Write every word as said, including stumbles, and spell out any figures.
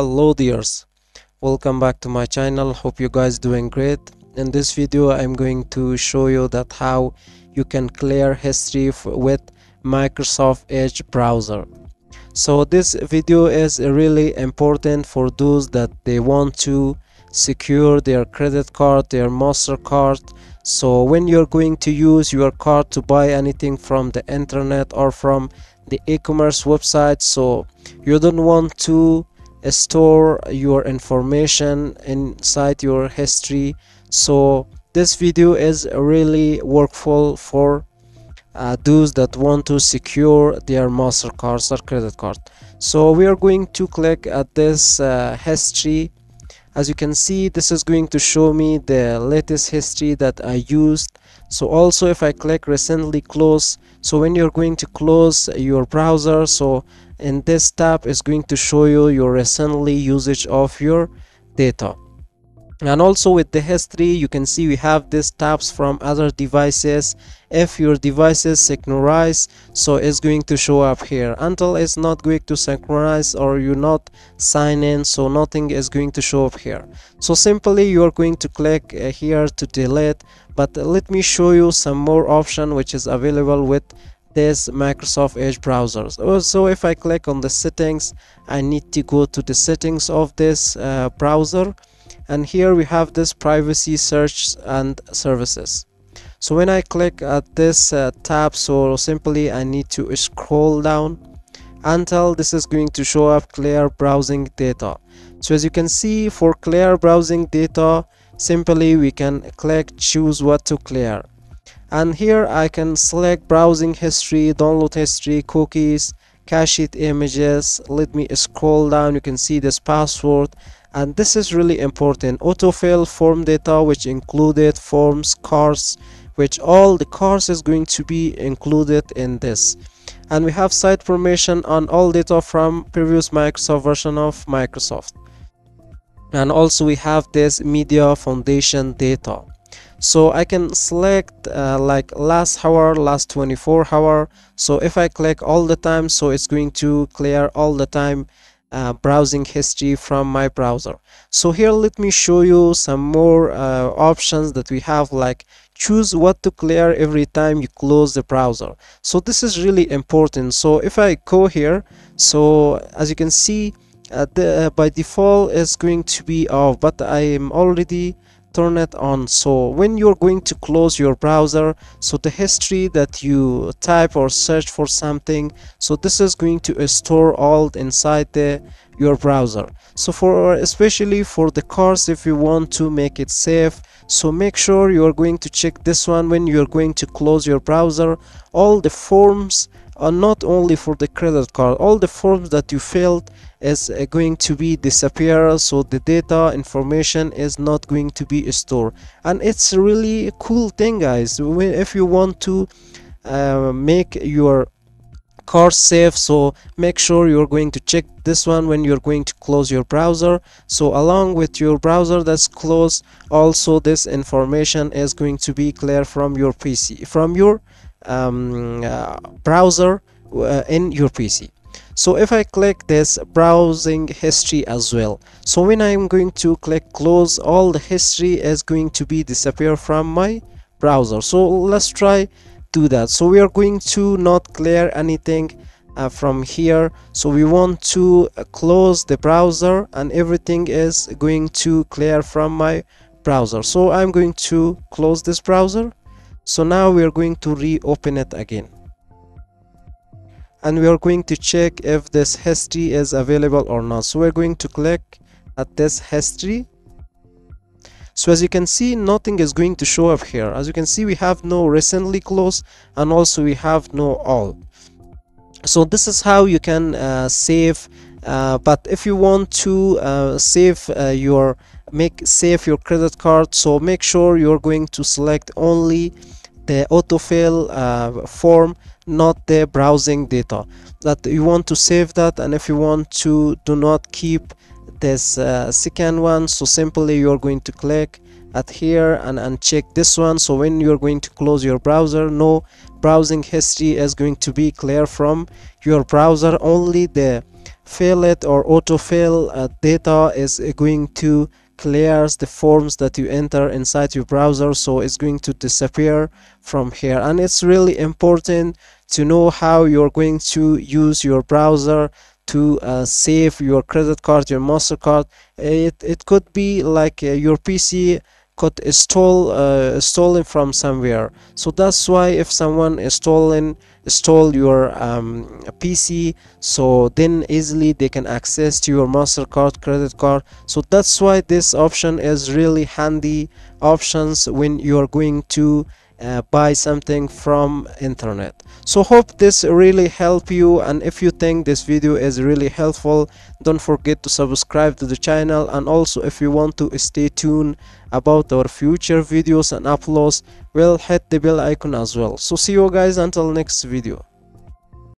Hello dears, welcome back to my channel. Hope you guys doing great. In this video I'm going to show you that how you can clear history with Microsoft Edge browser. So this video is really important for those that they want to secure their credit card, their Master Card. So when you're going to use your card to buy anything from the internet or from the e-commerce website, so you don't want to store your information inside your history. So this video is really workful for uh, those that want to secure their MasterCards or credit card. So we are going to click at this uh, history. As you can see, this is going to show me the latest history that I used. So also if I click recently close, so when you're going to close your browser, so in this tab is going to show you your recently usage of your data. And also with the history, you can see we have these tabs from other devices. If your device is synchronized, so it's going to show up here. Until it's not going to synchronize or you're not sign in, so nothing is going to show up here. So simply you are going to click here to delete. But let me show you some more option which is available with this Microsoft Edge browser. So if I click on the settings, I need to go to the settings of this uh, browser, and here we have this privacy, search and services. So when I click at this uh, tab, so simply I need to scroll down until this is going to show up clear browsing data. So as you can see, for clear browsing data, simply we can click choose what to clear. And here I can select browsing history, download history, cookies, cached images. Let me scroll down. You can see this password, and this is really important. Autofill form data, which included forms, cards, which all the cards is going to be included in this. And we have site permission on all data from previous Microsoft version of Microsoft. And also we have this media foundation data. So I can select uh, like last hour, last twenty-four hour. So if I click all the time, so it's going to clear all the time uh, browsing history from my browser. So here let me show you some more uh, options that we have, like choose what to clear every time you close the browser. So this is really important. So if I go here, so as you can see, uh, the, uh, by default it's going to be off, but I am already turn it on. So when you're going to close your browser, so the history that you type or search for something, so this is going to store all inside the your browser. So for especially for the cards, if you want to make it safe, so make sure you are going to check this one when you're going to close your browser. All the forms are not only for the credit card, all the forms that you filled is going to be disappear, so the data information is not going to be stored. And it's a really cool thing guys, if you want to uh, make your card safe, so make sure you're going to check this one when you're going to close your browser. So along with your browser that's closed, also this information is going to be clear from your P C, from your um uh, browser uh, in your P C. So if I click this browsing history as well, so when I'm going to click close, all the history is going to be disappear from my browser. So let's try do that. So we are going to not clear anything uh, from here. So we want to close the browser and everything is going to clear from my browser. So I'm going to close this browser. So now we are going to reopen it again, and we are going to check if this history is available or not. So we're going to click at this history. So as you can see, nothing is going to show up here. As you can see, we have no recently closed, and also we have no all. So this is how you can uh, save. Uh, but if you want to uh, save uh, your make save your credit card, so make sure you're going to select only the autofill uh, form, not the browsing data that you want to save that. And if you want to do not keep this uh, second one, so simply you're going to click at here and uncheck this one. So when you're going to close your browser, no browsing history is going to be clear from your browser, only the fill it or autofill uh, data is going to clears the forms that you enter inside your browser, so it's going to disappear from here. And it's really important to know how you're going to use your browser to uh, save your credit card, your MasterCard. It, it could be like uh, your P C could stole uh, stolen from somewhere. So that's why if someone is stolen stole your um, P C, so then easily they can access to your MasterCard, credit card. So that's why this option is really handy options when you're going to Uh, buy something from internet. So hope this really help you, and if you think this video is really helpful, don't forget to subscribe to the channel. And also if you want to stay tuned about our future videos and uploads, well, hit the bell icon as well. So see you guys until next video.